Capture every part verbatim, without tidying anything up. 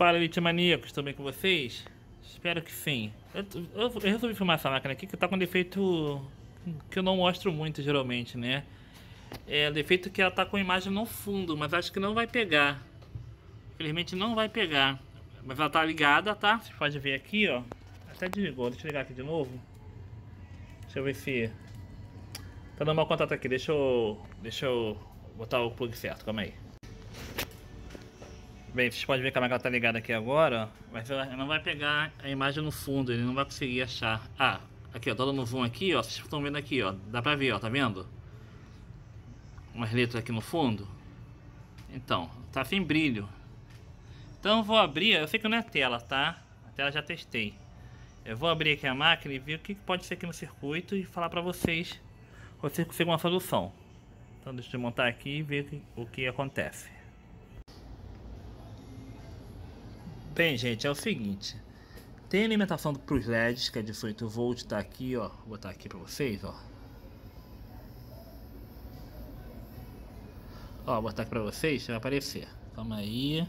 Fala, elitemaníacos, tudo bem com vocês? Espero que sim. Eu, eu, eu resolvi filmar essa máquina aqui que tá com defeito que eu não mostro muito geralmente, né? É defeito que ela tá com imagem no fundo, mas acho que não vai pegar. Infelizmente não vai pegar. Mas ela tá ligada, tá? Vocês podem ver aqui, ó. Até desligou, deixa eu ligar aqui de novo. Deixa eu ver se... Tá dando mau contato aqui, deixa eu... Deixa eu botar o plug certo, calma aí. Bem, vocês podem ver que a máquina tá ligada aqui agora, ó. Mas ela não vai pegar a imagem no fundo, ele não vai conseguir achar. Ah, aqui ó, tô dando zoom aqui, ó. Vocês estão vendo aqui, ó. Dá pra ver, ó, tá vendo? Umas letras aqui no fundo. Então, tá sem brilho. Então eu vou abrir, eu sei que não é tela, tá? A tela já testei. Eu vou abrir aqui a máquina e ver o que pode ser aqui no circuito e falar pra vocês, vocês conseguem uma solução. Então deixa eu montar aqui e ver o que acontece. Bem, gente, é o seguinte. Tem alimentação para os L E Ds, que é dezoito volts, tá aqui, ó. Vou botar aqui pra vocês, ó. Ó, vou botar aqui pra vocês, vai aparecer. Calma aí.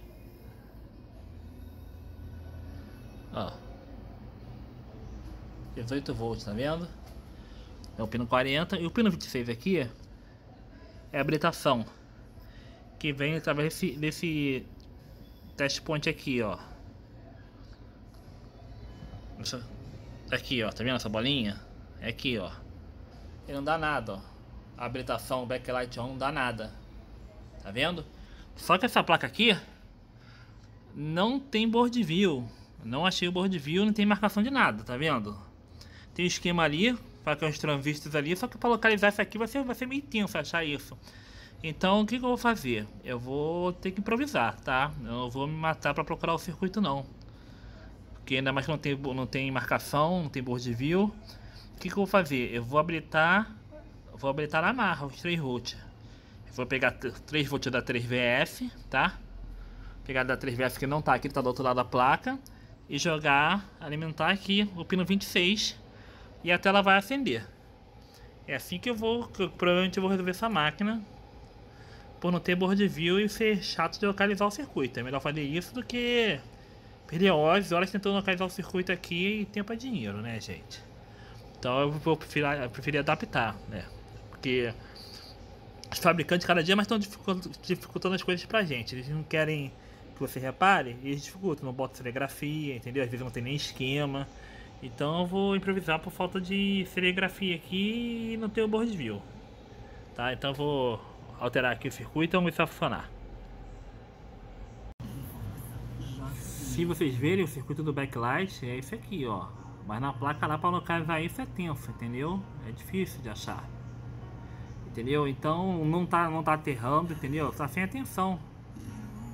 Ó, dezoito volts, tá vendo? É o pino quarenta e o pino vinte e seis aqui é a habilitação que vem através desse, desse test point aqui, ó. Essa, aqui, ó, tá vendo essa bolinha? É aqui, ó. Ele não dá nada, ó. A habilitação backlight on não dá nada. Tá vendo? Só que essa placa aqui não tem board view. Não achei o board view, não tem marcação de nada, tá vendo? Tem um esquema ali, para que os transistores ali, só que para localizar isso aqui vai ser, vai ser meio tenso achar isso. Então o que, que eu vou fazer? Eu vou ter que improvisar, tá? Eu não vou me matar para procurar o circuito não. Porque ainda mais que não tem, não tem marcação, não tem board view. O que, que eu vou fazer? Eu vou habilitar, vou habilitar na marra os três volts. Eu vou pegar três volts da três V F, tá? Pegar da três V F que não tá aqui, tá do outro lado da placa. E jogar, alimentar aqui o pino vinte e seis e a tela vai acender. É assim que eu vou, que eu, provavelmente eu vou resolver essa máquina, por não ter board view e ser chato de localizar o circuito. É melhor fazer isso do que perder horas e horas tentando localizar o circuito aqui, e tempo é dinheiro, né, gente? Então eu vou preferir adaptar, né? Porque os fabricantes cada dia mais estão dificultando as coisas pra gente. Eles não querem... você repare, eles dificultam, não bota serigrafia, entendeu? Às vezes não tem nem esquema. Então eu vou improvisar por falta de serigrafia aqui e não tem o board view, tá? Então eu vou alterar aqui o circuito e vamos começar a funcionar. Se vocês verem o circuito do backlight é esse aqui, ó. Mas na placa lá para localizar isso é tenso, entendeu? É difícil de achar, entendeu? Então não tá, não tá aterrando, entendeu? Tá sem atenção.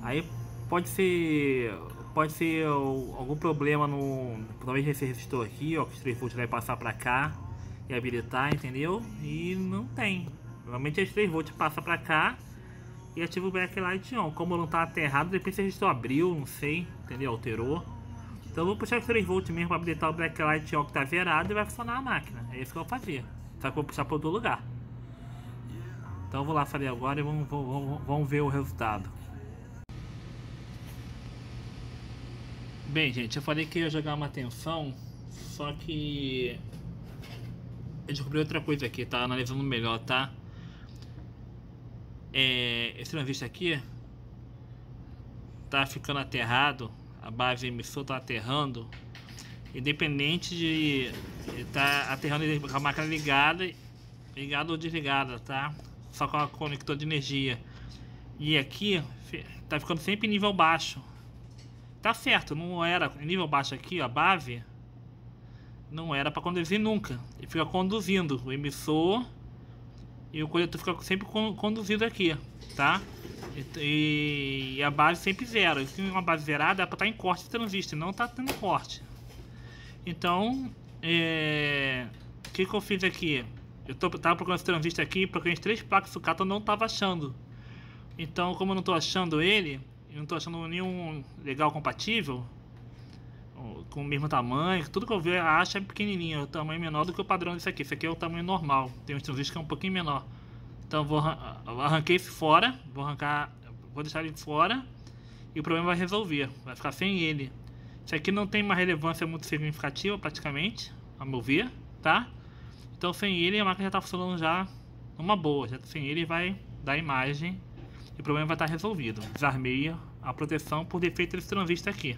Aí Pode ser, pode ser algum problema no... Talvez esse resistor aqui, ó, que os três volts vai passar pra cá e habilitar, entendeu? E não tem. Normalmente os três volts passa pra cá e ativa o backlight on. Como não tá aterrado, depois esse resistor abriu, não sei, entendeu? Alterou. Então eu vou puxar os três volts mesmo pra habilitar o backlight on que tá zerado e vai funcionar a máquina. É isso que eu vou fazer. Só que eu vou puxar pra outro lugar. Então eu vou lá fazer agora e vamos, vamos, vamos ver o resultado. Bem, gente, eu falei que ia jogar uma tensão, só que eu descobri outra coisa aqui, tá? Analisando melhor, tá? É, esse transistor aqui tá ficando aterrado, a base emissor tá aterrando, independente de tá aterrando com a máquina ligada, ligada ou desligada, tá? Só com o conector de energia. E aqui tá ficando sempre em nível baixo. Tá certo, não era nível baixo aqui, ó, a base não era para conduzir nunca. Ele fica conduzindo o emissor e o coletor fica sempre conduzido aqui, tá? E, e a base sempre zero. E se uma base zerada é para estar em corte de transistor, não tá tendo corte. Então, é... o que que eu fiz aqui? Eu tô, tava procurando esse transistor aqui, procurando as três placas sucata, eu não tava achando. Então, como eu não tô achando ele, eu não tô achando nenhum legal compatível com o mesmo tamanho. Tudo que eu vejo acha é pequenininho, o tamanho menor do que o padrão desse aqui. Esse aqui é o tamanho normal. Tem uns transistores que é um pouquinho menor. Então eu vou arran arranquei esse fora, vou arrancar, vou deixar ele fora e e o problema vai resolver, vai ficar sem ele. Isso aqui não tem uma relevância muito significativa praticamente, a meu ver, tá? Então sem ele a máquina já está funcionando já numa boa, já, sem ele vai dar imagem e o problema vai estar resolvido. Desarmei a proteção por defeito desse transistor aqui.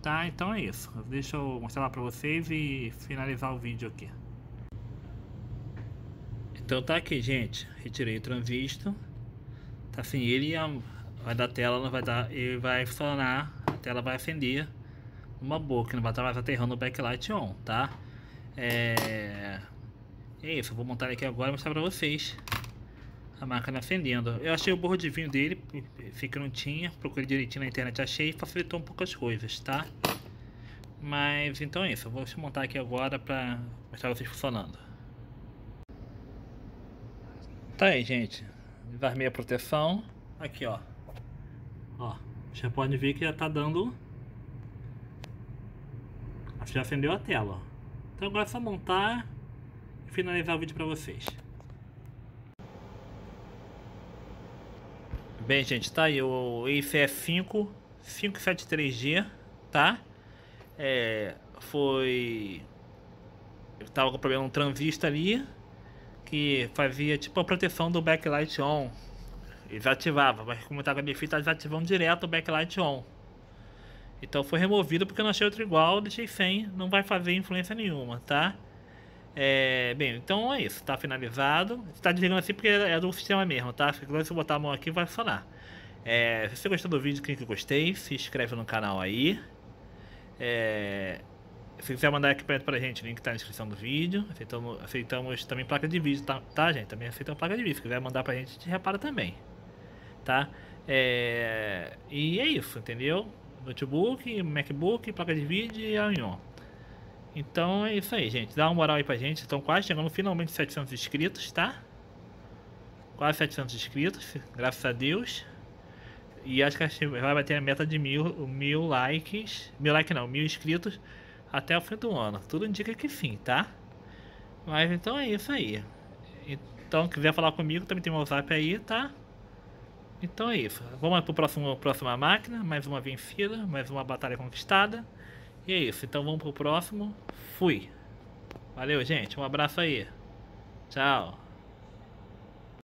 Tá, então é isso. Deixa eu mostrar para vocês e finalizar o vídeo aqui. Então tá aqui, gente. Retirei o transistor. Tá sem ele, vai dar tela, não vai dar, ele vai funcionar, a tela vai acender uma boca, não vai estar mais aterrando o backlight on, tá? É, é isso. Eu vou montar aqui agora e mostrar para vocês a máquina acendendo. Eu achei o borro de vinho dele, vi que não tinha, procurei direitinho na internet, achei e facilitou um pouco as coisas, tá? Mas então é isso, eu vou montar aqui agora pra mostrar vocês funcionando. Tá aí, gente, desarmei a proteção, aqui ó, ó, já pode ver que já tá dando, já acendeu a tela, ó. Então agora é só montar e finalizar o vídeo pra vocês. Bem, gente, tá aí o Acer e cinco cinco sete três G, tá? É, foi... Eu tava com problema no transistor ali, que fazia tipo a proteção do backlight on. Desativava, mas como tava com a M F I, tá desativando direto o backlight on. Então foi removido porque eu não achei outro igual, deixei sem, não vai fazer influência nenhuma, tá? É, bem, então é isso, tá finalizado. Está desligando assim porque é do sistema mesmo, tá? Se você botar a mão aqui vai funcionar. É, se você gostou do vídeo, clique em gostei, se inscreve no canal aí. É, se quiser mandar aqui perto pra gente, o link tá na descrição do vídeo. Aceitamos, aceitamos também placa de vídeo, tá, tá gente? Também aceitamos placa de vídeo. Se quiser mandar pra gente, a gente repara também, tá? É, e é isso, entendeu? Notebook, Macbook, placa de vídeo e a Union. Então é isso aí, gente. Dá uma moral aí pra gente. Estão quase chegando finalmente setecentos inscritos, tá? Quase setecentos inscritos, graças a Deus. E acho que a gente vai bater a meta de mil, mil likes. Mil likes não, mil inscritos até o fim do ano. Tudo indica que sim, tá? Mas então é isso aí. Então, quiser falar comigo, também tem meu WhatsApp aí, tá? Então é isso. Vamos pro próximo, próxima máquina. Mais uma vencida, mais uma batalha conquistada. E é isso, então vamos pro próximo. Fui. Valeu, gente. Um abraço aí. Tchau.